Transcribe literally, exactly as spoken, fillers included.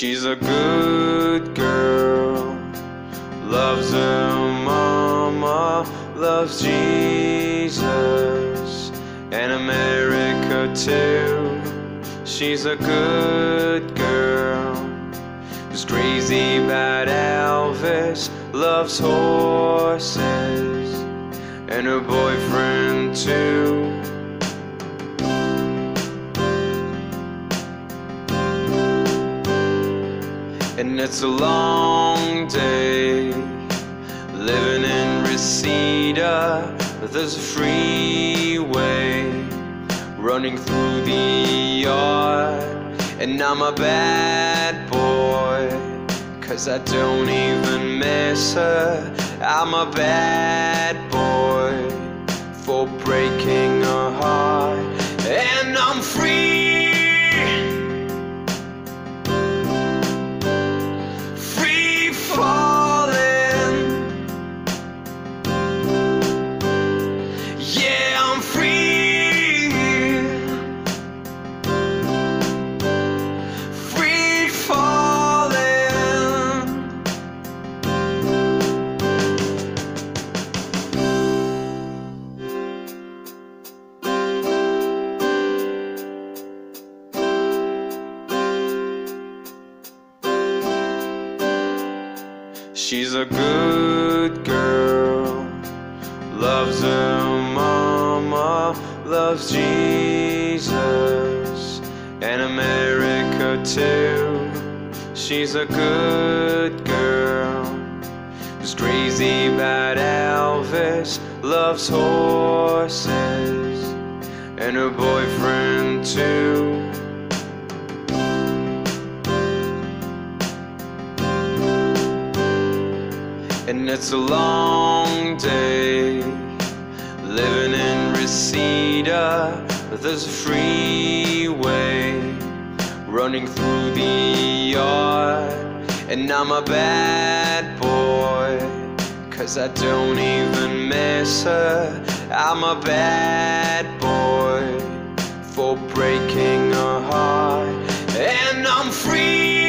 She's a good girl, loves her mama, loves Jesus and America too. She's a good girl, who's crazy about Elvis, loves horses and her boyfriend too. And it's a long day living in Reseda. There's a freeway running through the yard, and I'm a bad boy, 'cause I don't even miss her. I'm a bad boy for breaking her heart, and I'm free. She's a good girl, loves her mama, loves Jesus and America too. She's a good girl, who's crazy about Elvis, loves horses and her boyfriend too. And it's a long day living in Reseda. There's a freeway running through the yard, and I'm a bad boy, 'cause I don't even miss her. I'm a bad boy for breaking her heart, and I'm free.